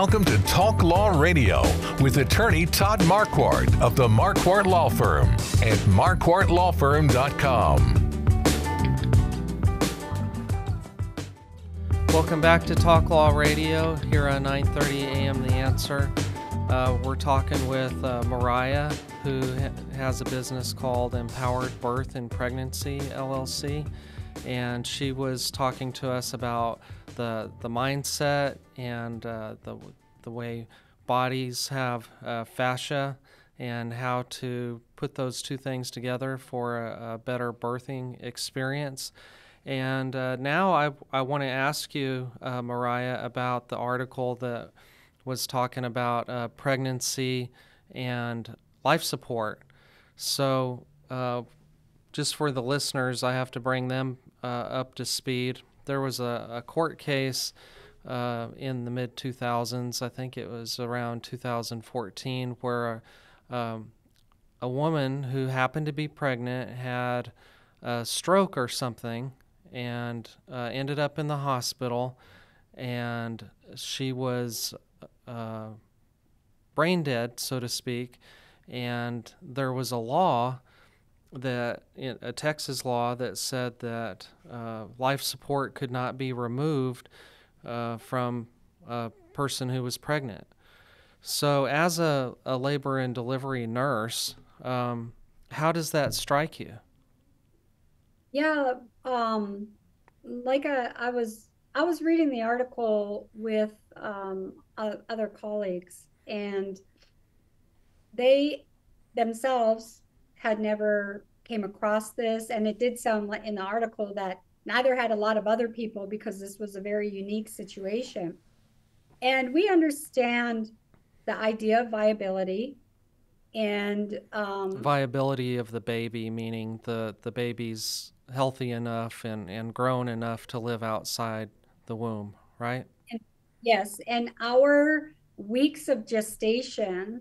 welcome to Talk Law Radio with attorney Todd Marquardt of the Marquardt Law Firm at marquardtlawfirm.com. Welcome back to Talk Law Radio here on 9:30 a.m. The Answer. We're talking with Marya, who has a business called Empowered Birth and Pregnancy, LLC. And she was talking to us about the mindset and the way bodies have fascia and how to put those two things together for a better birthing experience. And now I want to ask you, Marya, about the article that was talking about pregnancy and life support. So just for the listeners, I have to bring them up to speed. There was a court case in the mid-2000s, I think it was around 2014, where a woman who happened to be pregnant had a stroke or something and ended up in the hospital, and she was brain dead, so to speak, and there was a law that a Texas law that said that life support could not be removed from a person who was pregnant. So as a labor and delivery nurse, how does that strike you? Yeah, like I was reading the article with other colleagues, and they themselves had never came across this, and it did sound like in the article that neither had a lot of other people, because this was a very unique situation. And we understand the idea of viability and viability of the baby, meaning the baby's healthy enough and grown enough to live outside the womb, right? And, yes, and our weeks of gestation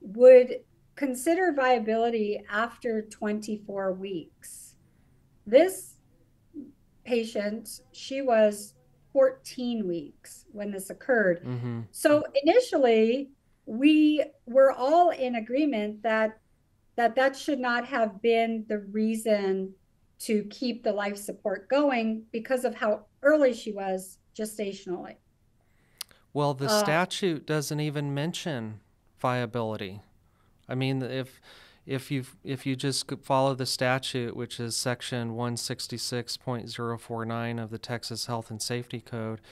would consider viability after 24 weeks. This patient, she was 14 weeks when this occurred. Mm-hmm. So initially, we were all in agreement that should not have been the reason to keep the life support going because of how early she was gestationally. Well, the statute doesn't even mention viability. I mean, if you just follow the statute, which is section 166.049 of the Texas Health and Safety Code,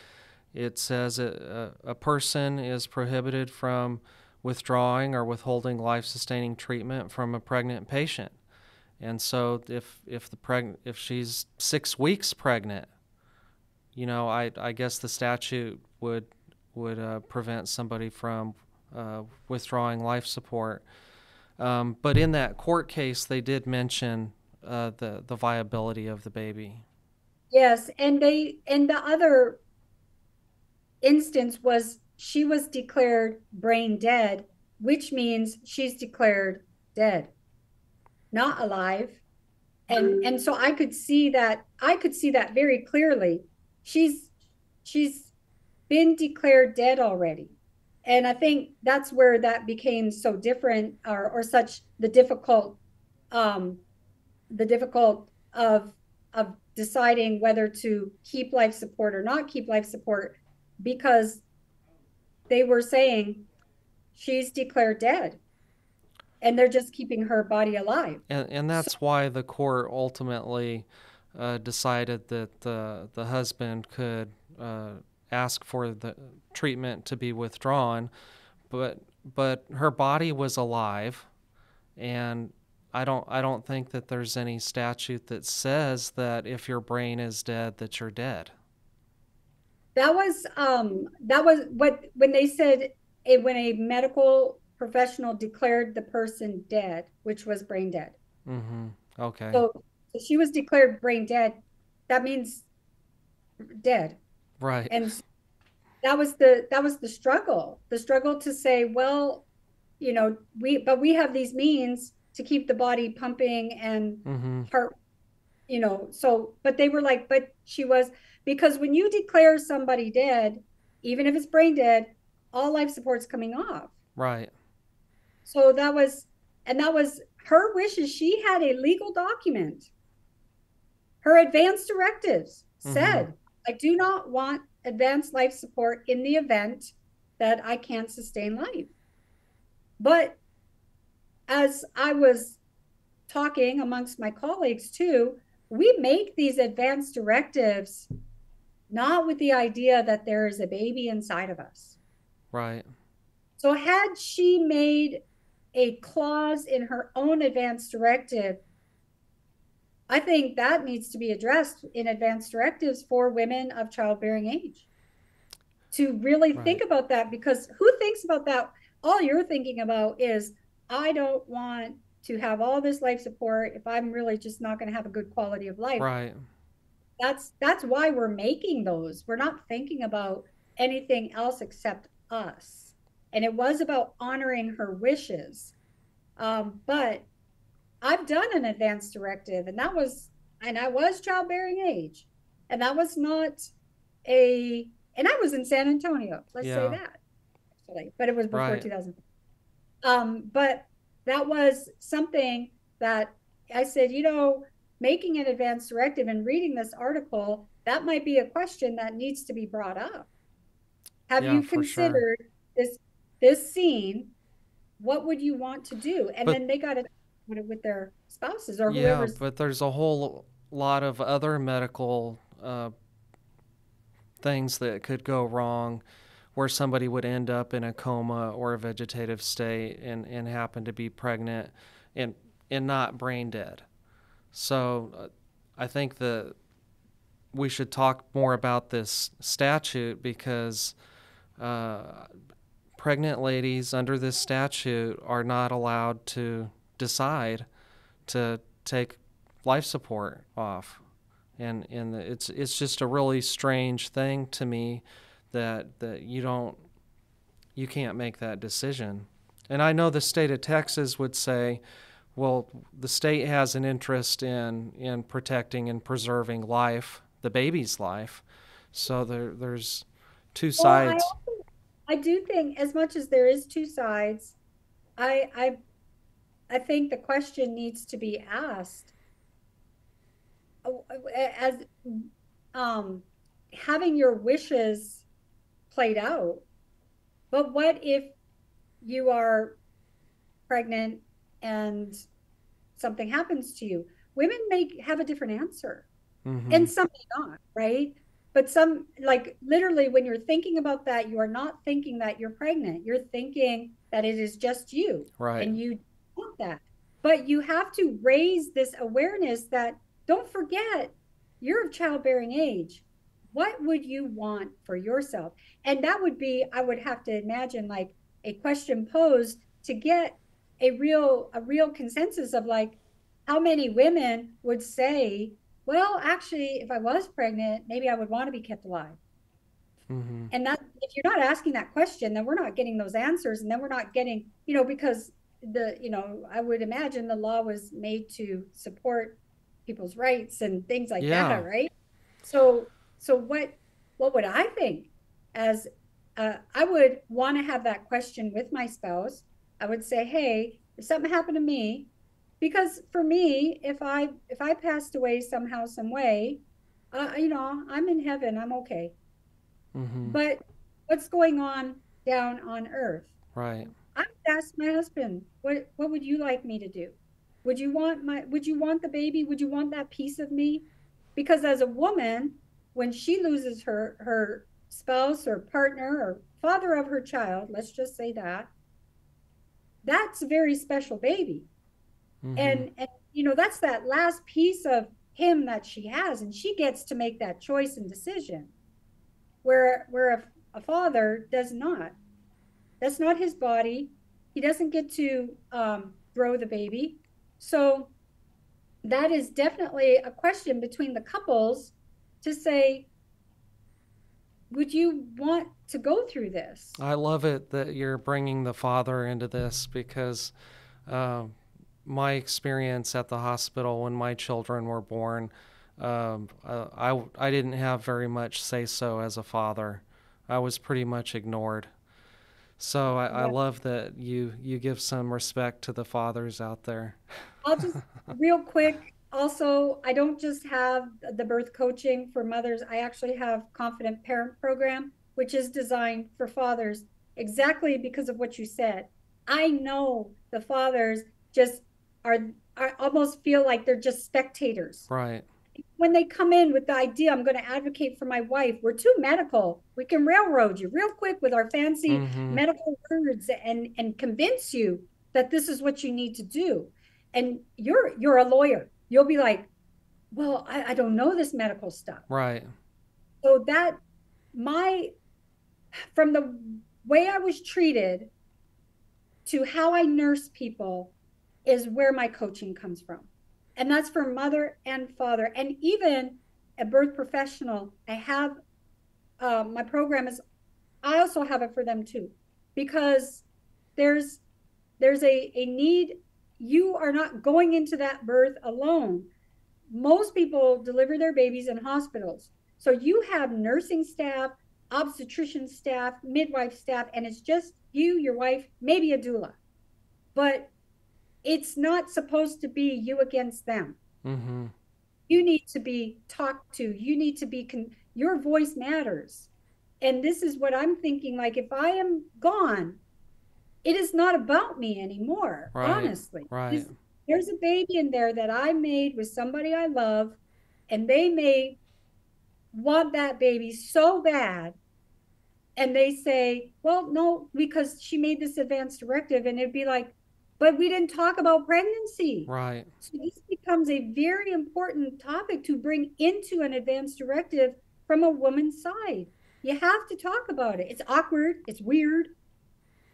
it says a person is prohibited from withdrawing or withholding life-sustaining treatment from a pregnant patient. And so if she's 6 weeks pregnant, you know, I guess the statute would prevent somebody from withdrawing life support. But in that court case, they did mention the viability of the baby. Yes, and the other instance was she was declared brain dead, which means she's declared dead, not alive. And so I could see that very clearly. She's been declared dead already. And I think that's where that became so different, or such the difficult of deciding whether to keep life support or not keep life support, because they were saying she's declared dead, and they're just keeping her body alive. And that's why the court ultimately decided that the husband could ask for the treatment to be withdrawn, but her body was alive, and I don't think that there's any statute that says that if your brain is dead, that you're dead. That was what, when they said it, when a medical professional declared the person dead, which was brain dead. Mm-hmm. Okay. So if she was declared brain dead, that means dead. Right. And that was the struggle. The struggle to say, well, you know, we have these means to keep the body pumping and mm-hmm. heart, you know, so, but they were like, but she was, because when you declare somebody dead, even if it's brain dead, all life support's coming off. Right. So that was, and that was her wishes. She had a legal document. Her advance directives said, I do not want advanced life support in the event that I can't sustain life. But as I was talking amongst my colleagues too, we make these advanced directives not with the idea that there is a baby inside of us. Right. So had she made a clause in her own advance directive, I think that needs to be addressed in advance directives for women of childbearing age to really think about that, because who thinks about that? All you're thinking about is, I don't want to have all this life support if I'm really just not going to have a good quality of life. Right. That's why we're making those. We're not thinking about anything else except us. And it was about honoring her wishes. But I've done an advance directive, and that was, and I was childbearing age, and that was not a, and I was in San Antonio. Let's say that, actually, but it was before 2000. But that was something that I said, you know, making an advance directive and reading this article, that might be a question that needs to be brought up. Have you considered this scene? What would you want to do? And then they got it with their spouses or whoever's. Yeah, but there's a whole lot of other medical things that could go wrong, where somebody would end up in a coma or a vegetative state and happen to be pregnant and not brain dead. So I think that we should talk more about this statute, because pregnant ladies under this statute are not allowed to decide to take life support off. And it's just a really strange thing to me that you can't make that decision. And I know the state of Texas would say, well, the state has an interest in protecting and preserving life, the baby's life. So there's two sides. I do think, as much as there is two sides, I think the question needs to be asked as having your wishes played out. But what if you are pregnant and something happens to you? Women may have a different answer, and some may not, right? But some, like, literally when you're thinking about that, you are not thinking that you're pregnant. You're thinking that it is just you, right? And you want that. But you have to raise this awareness that, don't forget, you're of childbearing age. What would you want for yourself? And that would be, I would have to imagine, like, a question posed to get a real consensus of, like, how many women would say, well, actually, if I was pregnant, maybe I would want to be kept alive. And that, if you're not asking that question, then we're not getting those answers. And then we're not getting, you know, because I would imagine the law was made to support people's rights and things like that, right? So what would I think? As I would want to have that question with my spouse. I would say, hey, if something happened to me, because for me, if I passed away somehow, some way, I'm in heaven, I'm okay. But what's going on down on earth? Right. I would ask my husband, what would you like me to do? Would you want the baby? Would you want that piece of me? Because as a woman, when she loses her spouse or partner or father of her child, let's just say that, that's a very special baby. And that's that last piece of him that she has, and she gets to make that choice and decision, where a father does not. That's not his body. He doesn't get to grow the baby. So that is definitely a question between the couples to say, would you want to go through this? I love it that you're bringing the father into this, because my experience at the hospital when my children were born, I didn't have very much say-so as a father. I was pretty much ignored. So I love that you give some respect to the fathers out there. I'll just real quick. Also, I don't just have the birth coaching for mothers. I actually have Confident Parent Program, which is designed for fathers exactly because of what you said. I know the fathers just are almost feel like they're just spectators. Right. When they come in with the idea, I'm going to advocate for my wife, we're too medical. We can railroad you real quick with our fancy medical words and convince you that this is what you need to do. And you're a lawyer. You'll be like, well, I don't know this medical stuff. Right. So that from the way I was treated to how I nurse people is where my coaching comes from. And that's for mother and father, and even a birth professional. I have my program is, I also have it for them too, because there's a need. You are not going into that birth alone. Most people deliver their babies in hospitals. So you have nursing staff, obstetrician staff, midwife staff, and it's just you, your wife, maybe a doula. But it's not supposed to be you against them. Mm-hmm. You need to be talked to. You need to be, your voice matters. And this is what I'm thinking, like, if I am gone, it is not about me anymore, right, honestly. Right. There's a baby in there that I made with somebody I love, and they may want that baby so bad. And they say, well, no, because she made this advance directive. And it'd be like, but we didn't talk about pregnancy. Right. So this becomes a very important topic to bring into an advance directive from a woman's side. You have to talk about it. It's awkward. It's weird.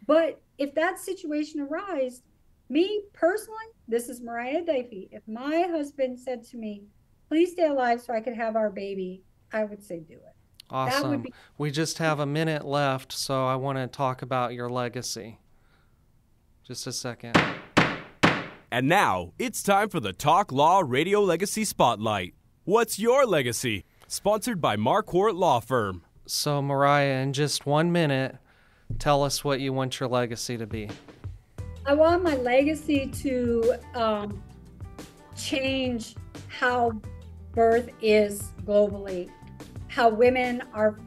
But if that situation arises, me personally, this is Marya Eddaifi. If my husband said to me, please stay alive so I could have our baby, I would say do it. Awesome. That would be— we just have a minute left, so I want to talk about your legacy. Just a second. And now, it's time for the Talk Law Radio Legacy Spotlight. What's your legacy? Sponsored by Marquardt Law Firm. So, Marya, in just 1 minute, tell us what you want your legacy to be. I want my legacy to change how birth is globally, how women are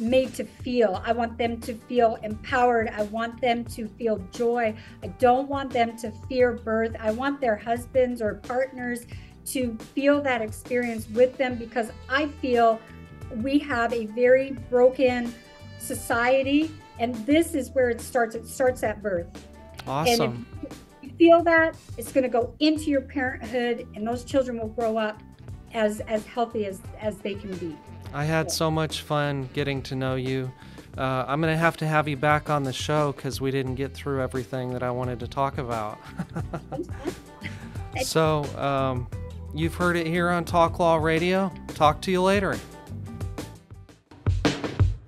made to feel. I want them to feel empowered. I want them to feel joy. I don't want them to fear birth. I want their husbands or partners to feel that experience with them, because I feel we have a very broken society, and this is where it starts. It starts at birth. Awesome. And if you feel that, it's going to go into your parenthood, and those children will grow up as healthy as they can be. I had so much fun getting to know you. I'm going to have you back on the show because we didn't get through everything that I wanted to talk about. So you've heard it here on Talk Law Radio. Talk to you later.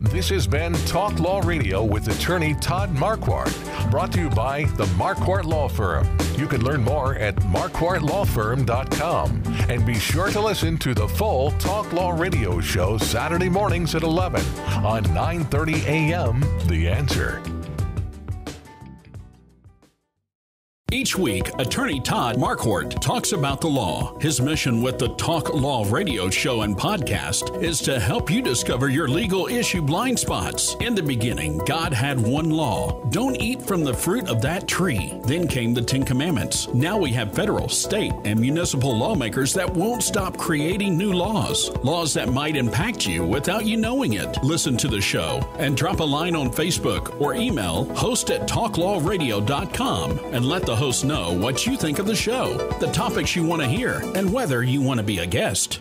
This has been Talk Law Radio with attorney Todd Marquardt, brought to you by the Marquardt Law Firm. You can learn more at marquardtlawfirm.com, and be sure to listen to the full Talk Law Radio show Saturday mornings at 11 on 9:30 a.m. The Answer. Each week, attorney Todd Marquardt talks about the law. His mission with the Talk Law Radio show and podcast is to help you discover your legal issue blind spots. In the beginning, God had one law. Don't eat from the fruit of that tree. Then came the Ten Commandments. Now we have federal, state, and municipal lawmakers that won't stop creating new laws. Laws that might impact you without you knowing it. Listen to the show and drop a line on Facebook or email host@talklawradio.com and let the host know what you think of the show, the topics you want to hear, and whether you want to be a guest.